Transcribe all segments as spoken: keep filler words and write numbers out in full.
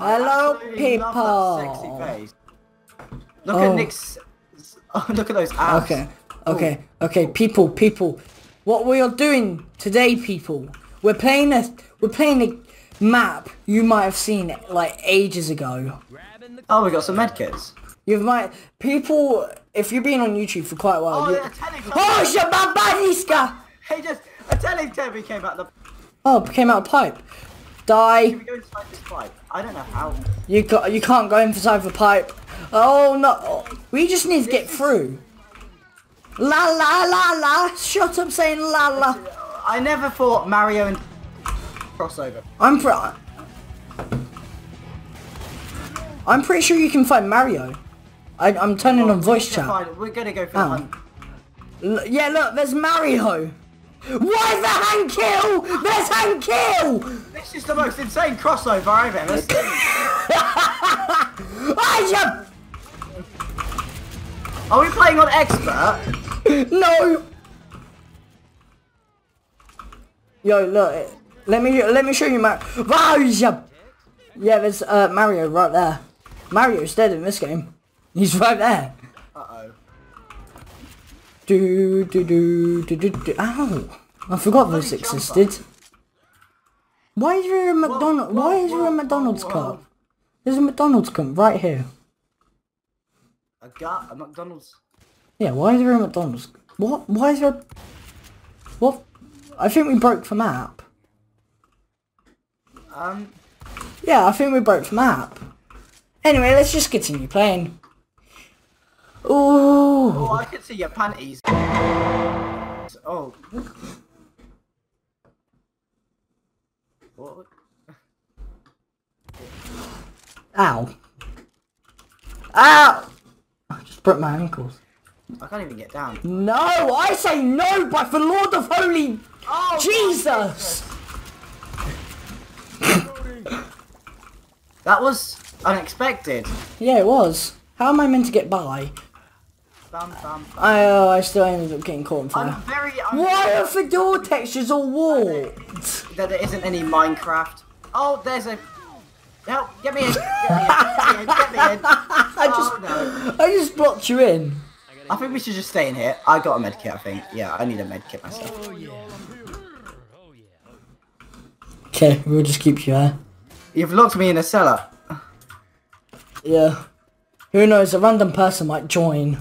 Hello, I people. Love that sexy face. Look oh. at Nick's. Oh, look at those abs. Okay, okay, Ooh. okay. People, people. What we are doing today, people. We're playing a. We're playing a map you might have seen like ages ago. Oh, we got some medkits. You might, people, if you've been on YouTube for quite a while. Oh, yeah, oh Shababadiska! Hey, just a teletubby came out the. Oh, came out a pipe. Die. Can we go inside this pipe? I don't know how. You got, you can't go inside the pipe. Oh no! We just need to get through. La la la la! Shut up, saying la la. I never thought Mario and crossover. I'm pre. I'm pretty sure you can find Mario. I, I'm turning oh, on voice chat. Find, we're gonna go for oh. the hunt. L yeah, look, there's Mario. Why the hand kill? There's hand kill. This is the most insane crossover I've ever seen. I jump. Are we playing on expert? No. Yo, look. Let me let me show you Mario. Wow, jump. Yeah, there's uh, Mario right there. Mario's dead in this game. He's right there. Uh-oh. Do, do, do, do, do, do. Ow. I forgot oh, this existed. Jumper. Why is there a McDonald's? Why is there a McDonald's cup? There's a McDonald's cup right here. I got a McDonald's. Yeah, why is there a McDonald's? What? Why is there a... What? I think we broke the map. Um... Yeah, I think we broke the map. Anyway, let's just continue playing. Ooh. Oh, I can see your panties. Oh. What? Ow. Ow! I just broke my ankles. I can't even get down. No, I say no by the Lord of Holy oh, Jesus! That was unexpected. Yeah, it was. How am I meant to get by? Bam, bam, bam. I, uh, I still ended up getting caught in fire. I'm very, I'm Why are the door textures all warped? There, there isn't any Minecraft. Oh, there's a... Help, get me in. Get me in, get me in, get me in. I just, oh, no. I just blocked you in. I think we should just stay in here. I got a medkit, I think. Yeah, I need a medkit myself. Oh, yeah. Okay, we'll just keep you there. You've locked me in a cellar. Yeah. Who knows, a random person might join.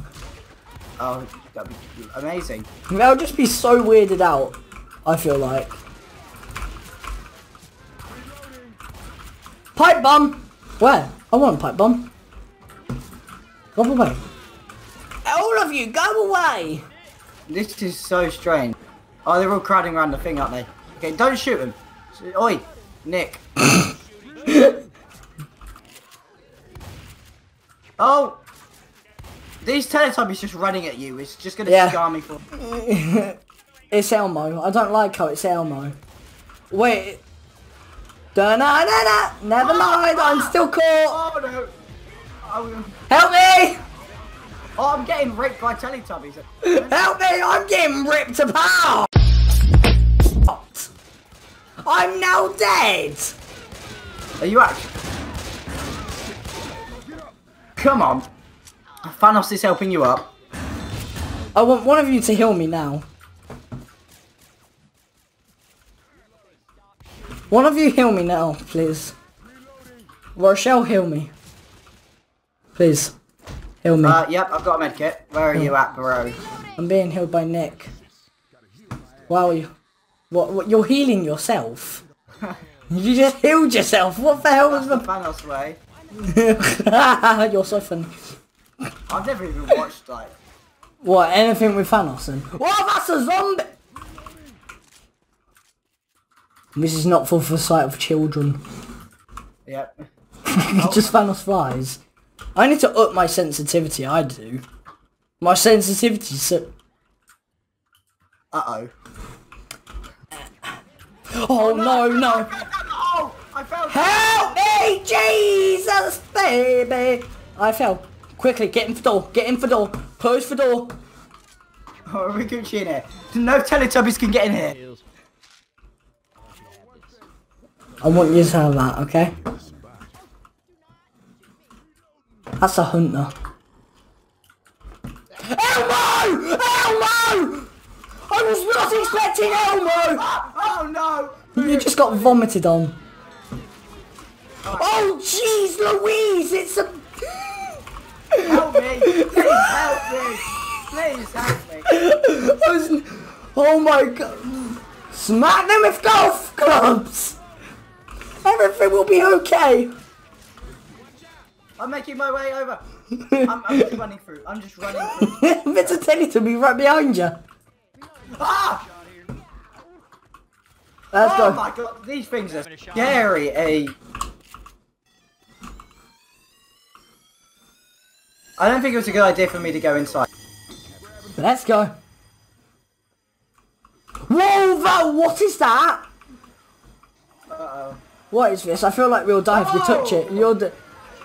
Oh, that'd be amazing. They'll just be so weirded out, I feel like. Pipe bomb! Where? I want a pipe bomb. Go away. All of you, go away! This is so strange. Oh, they're all crowding around the thing, aren't they? Okay, don't shoot them. Oi, Nick. Oh! These Teletubbies just running at you, it's just gonna yeah. scar me for... It's Elmo, I don't like how it's Elmo. Wait... Da na na na! Never mind, I'm still caught! Oh no! Oh. Help me! Oh, I'm getting ripped by Teletubbies. Help me, I'm getting ripped apart! I'm now dead! Are you actually... Come on. Thanos is helping you up. I want one of you to heal me now. One of you heal me now, please. Rochelle, heal me. Please. Heal me. Uh, yep, I've got a medkit. Where are oh. you at, bro? I'm being healed by Nick. Wow, you... What, what? You're healing yourself? You just healed yourself! What the hell was the... Thanos way. You're so funny. I've never even watched like what anything with Thanos in. Oh, that's a zombie. This is not for the sight of children. Yep. Oh. Just Thanos flies. I need to up my sensitivity. I do. My sensitivity. So. Uh oh. Oh no no. Oh, I fell. Help! Jesus, baby! I fell. Quickly, get in the door. Get in the door. Close the door. Oh, are we Gucci in here? No Teletubbies can get in here. I want you to have that, okay? That's a hunter. Elmo! Elmo! I was not expecting Elmo! Oh no! You just got vomited on. Oh jeez Louise, it's a... Help me! Please help me! Please help me! I was... Oh my god! Smack them with golf clubs! Everything will be okay! I'm making my way over! I'm, I'm just running through, I'm just running through. Mister Tilly will be right behind you! Ah! Let's go. Oh my god, these things are scary, eh? I don't think it was a good idea for me to go inside. Let's go. Whoa, that, what is that? Uh-oh. What is this? I feel like we'll die oh! if you touch it. You're the...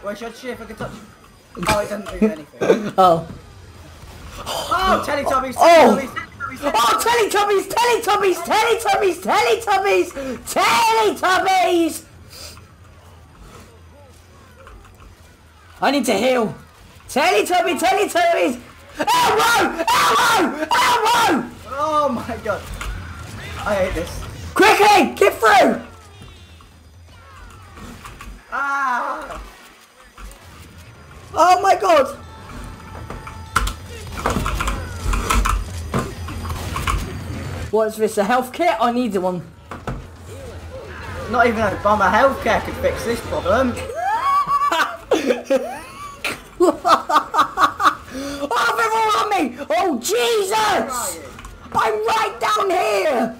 Wait, should I see if I can touch it? Oh, it doesn't do anything. oh. Oh, Teletubbies! Oh! Teletubbies, teletubbies, teletubbies. Oh, Teletubbies! Teletubbies! Teletubbies! Teletubbies! Teletubbies! I need to heal. Teletubby, Teletubbies! Elmo! Elmo! Elmo! Oh my god. I hate this. Quickly! Get through! Ah! Oh my god! What is this? A health kit? I need one. Not even a bomber health kit could fix this problem. Oh, they're all on me! Oh, Jesus! I'm right down here!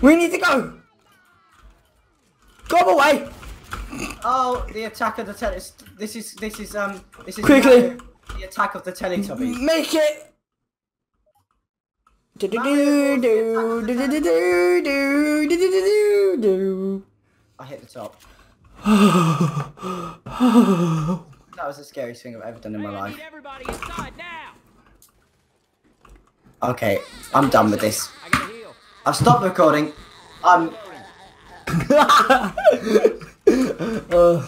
We need to go! Come away! Oh, the attack of the Teletubbies. This is, this is, um, this is... Quickly! The attack of the Teletubbies. Make it! Do do do do do do do do do do. I hit the top. That was the scariest thing I've ever done in my life. Okay, I'm done with this. I've stopped recording. I'm... oh.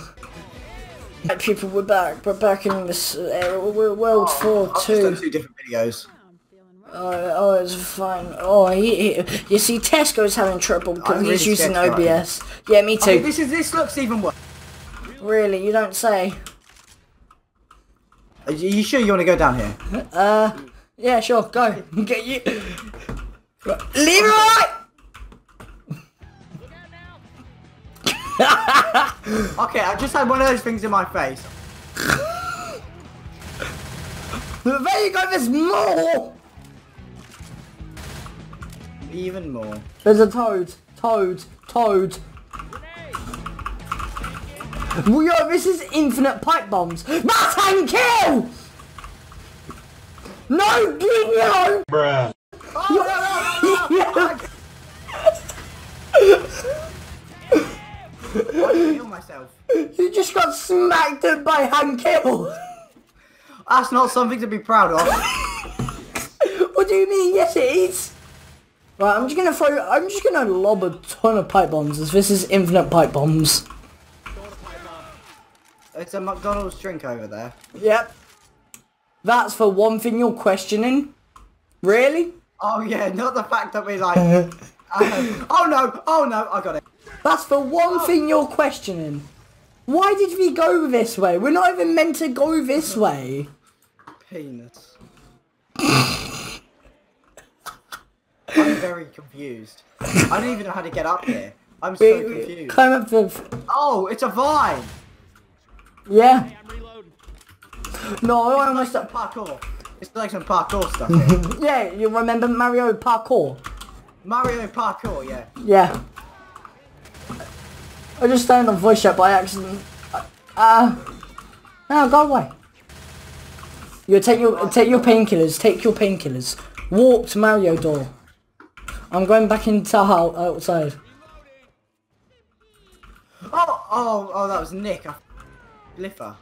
People, we're back. We're back in this uh, World oh, War Two. I've done two different videos. Uh, oh, it's fine. Oh, he, he, you see, Tesco's having trouble because really he's using O B S. Right. Yeah, me too. Oh, this is this looks even worse. Really, you don't say. Are you sure you want to go down here? Uh, yeah, sure. Go. Get you. Leroy. Okay, I just had one of those things in my face. There you go. There's more. Even more. There's a toad, toad, toad. Well, yo, this is infinite pipe bombs. Matan kill! No, Dino! Bruh. Oh, no, no, no, no. I can heal myself. You just got smacked up by hand kill. That's not something to be proud of. What do you mean? Yes, it is. Right, I'm just gonna throw. I'm just gonna lob a ton of pipe bombs. As this is infinite pipe bombs. It's a McDonald's drink over there. Yep. That's for one thing you're questioning. Really? Oh yeah, not the fact that we like. uh, oh no! Oh no! I got it. That's for one oh. thing you're questioning. Why did we go this way? We're not even meant to go this way. Peanuts. I'm very confused. I don't even know how to get up here. I'm so we, confused. We climb up the... Oh, it's a vine! Yeah. Hey, I'm reloading. No, I almost... Like parkour. It's like some parkour stuff here. Yeah, you remember Mario Parkour? Mario Parkour, yeah. Yeah. I just turned on voice chat by accident. Uh... No, go away. You take your, take your painkillers, take your painkillers. Warped Mario door. I'm going back into outside. Oh, oh, oh! That was Nick. Bliffer.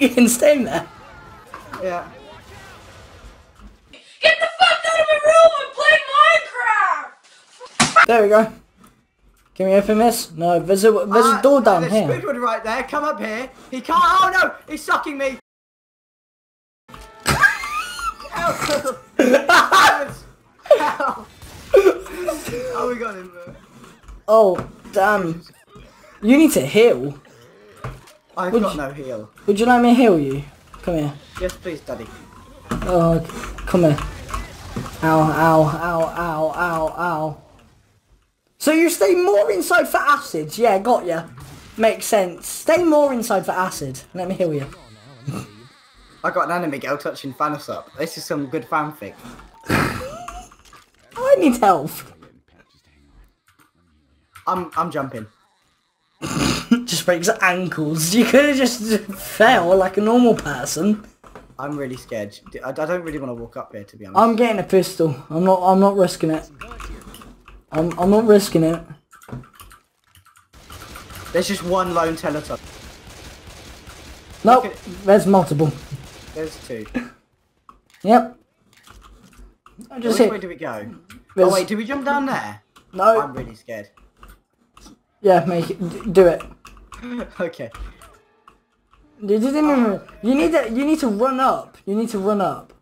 You can stay in there. Yeah. Get the fuck out of my room! I'm playing Minecraft. There we go. Can we open this? No, there's a, there's uh, a door down there's here. There's Squidward right there. Come up here. He can't. Oh no, he's sucking me. Help. Help. Oh, we got him. Oh, damn. You need to heal. I've would got you, no heal. Would you like me to heal you? Come here. Yes, please, Daddy. Oh, okay. Come here. Ow, ow, ow, ow, ow, ow. So you stay more inside for acids? Yeah, got ya. Makes sense. Stay more inside for acid. Let me heal you. I got an anime girl touching Thanos up. This is some good fanfic. I need help. I'm I'm jumping. Just breaks ankles. You could have just fell like a normal person. I'm really scared. I, I don't really want to walk up here, to be honest. I'm getting a pistol. I'm not. I'm not risking it. I'm. I'm not risking it. There's just one lone Teletubby. Nope. At, there's multiple. There's two. Yep. I just hit. Which way do we go? There's... Oh wait, do we jump down there? No. I'm really scared. Yeah, make it. Do it. Okay. You didn't. You need to. You need to run up. You need to run up.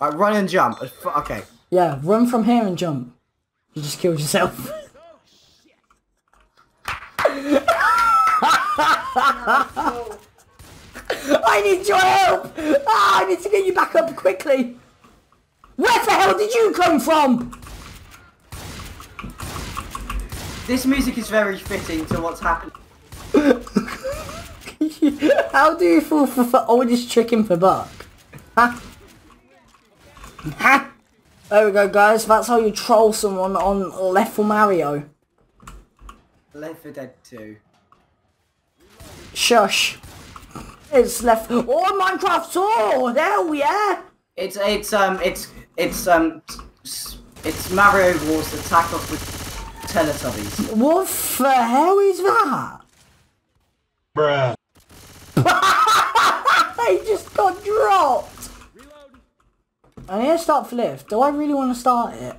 I right, run and jump. Okay. Yeah, run from here and jump. You just killed yourself. I need your help. Ah, I need to get you back up quickly. Where the hell did you come from? This music is very fitting to what's happening. How do you fall for, for oldest chicken for buck? Ha! Ha! There we go, guys. That's how you troll someone on Left four Mario. Left four Dead two. Shush. It's Left. Oh, Minecraft! Oh, there we are. It's it's um it's it's um it's Mario Wars attack off with Teletubbies. What the hell is that? Bruh. I just got dropped. Reload. I need to start for lift. Do I really want to start it?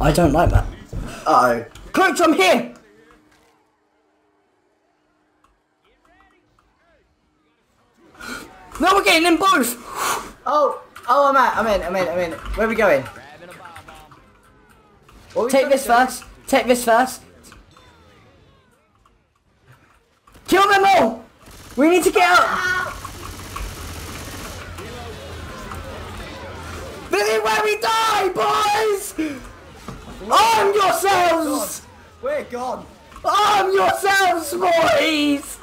I don't like that. Uh oh. Coach, I'm here! No, we're getting them both! Oh, oh, I'm out. I'm in, I'm in, I'm in. Where are we going? What are we Take this first. Take this first. Kill them all! We need to get out! This is where we die, boys! Arm yourselves! We're gone. Arm yourselves, boys!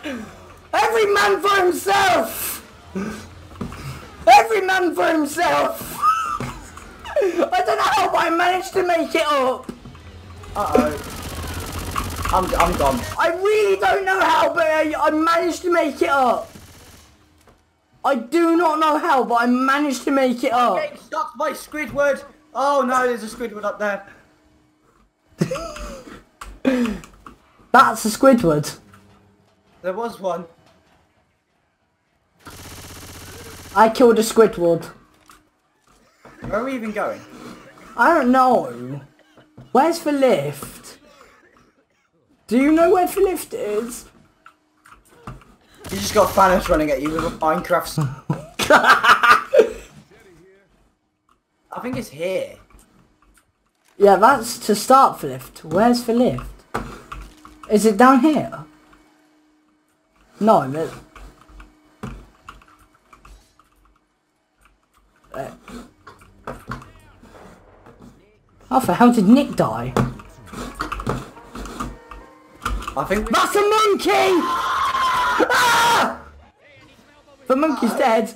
Every man for himself! Every man for himself! I don't know how I managed to make it up! Uh-oh. I'm, I'm gone. I really don't know how, but I, I managed to make it up. I do not know how, but I managed to make it up. I'm getting stuck by Squidward. Oh no, there's a Squidward up there. That's a Squidward. There was one. I killed a Squidward. Where are we even going? I don't know. Where's the lift? Do you know where the lift is? You just got Thanos running at you with a Minecraft. I think it's here. Yeah, that's to start the lift. Where's the lift? Is it down here? No, it. There. How the hell did Nick die? I think that's a monkey! Ah! The monkey's dead.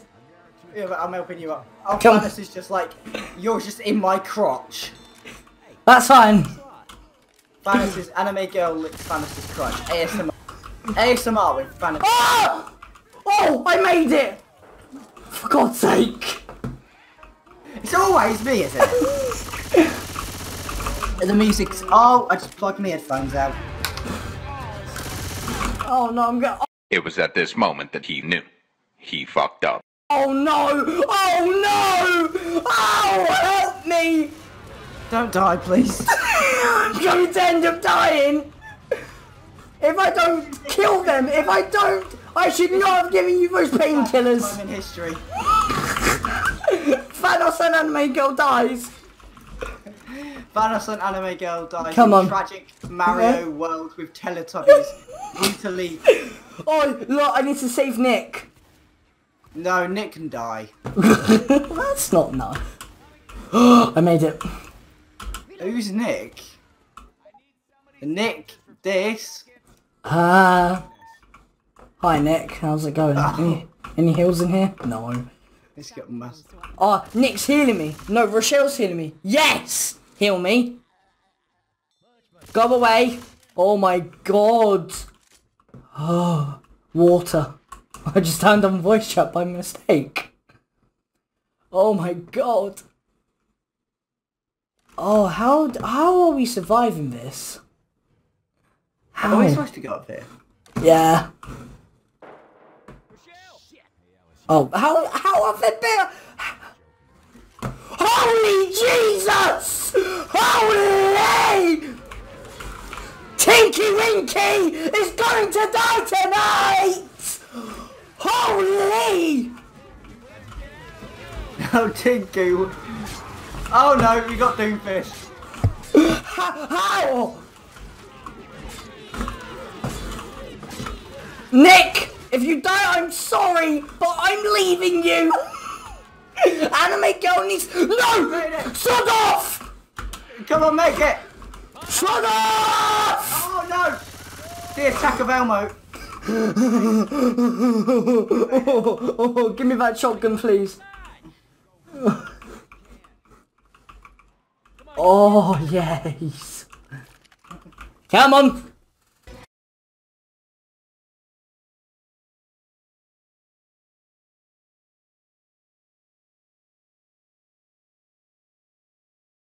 Yeah, but I'm helping you up. Oh, Thanos is just like, you're just in my crotch. That's fine. Thanos is anime girl licks Thanos' crotch. A S M R. A S M R with Thanos. Oh! Oh, I made it! For God's sake. It's always me, is it? The music's... Oh, I just plugged my headphones out. Oh no, I'm going. Oh. It was at this moment that he knew. He fucked up. Oh no! Oh no! Oh, help me! Don't die, please. I'm going to end up dying. If I don't kill them, if I don't, I should not have given you those painkillers. I'm in history. Thanos and anime girl dies. Thanos and anime girl dies. Come on. Tragic Mario yeah. world with Teletubbies. Brutally. Oh, look, I need to save Nick. No, Nick can die. That's not nice. I made it. Who's Nick? Nick, this. Uh, hi Nick, how's it going? Oh. Any, any heals in here? No. It's got massive. Oh, Nick's healing me. No, Rochelle's healing me. Yes! Heal me. Go away. Oh my god. Oh, water. I just turned on voice chat by mistake. Oh my god. Oh, how how are we surviving this? How are we supposed to go up here? Yeah. Oh, how how have they been? Holy Jesus! Holy! Tinky Winky is going to die tonight! Holy! Oh, Tinky. Oh no, we got Doomfish. How? Nick, if you die, I'm sorry, but I'm leaving you. Anime girl needs no. Shut off! Come on, make it. Shut off! Oh no! The attack of Elmo. oh, oh, oh, give me that shotgun, please. Oh, yes. Come on.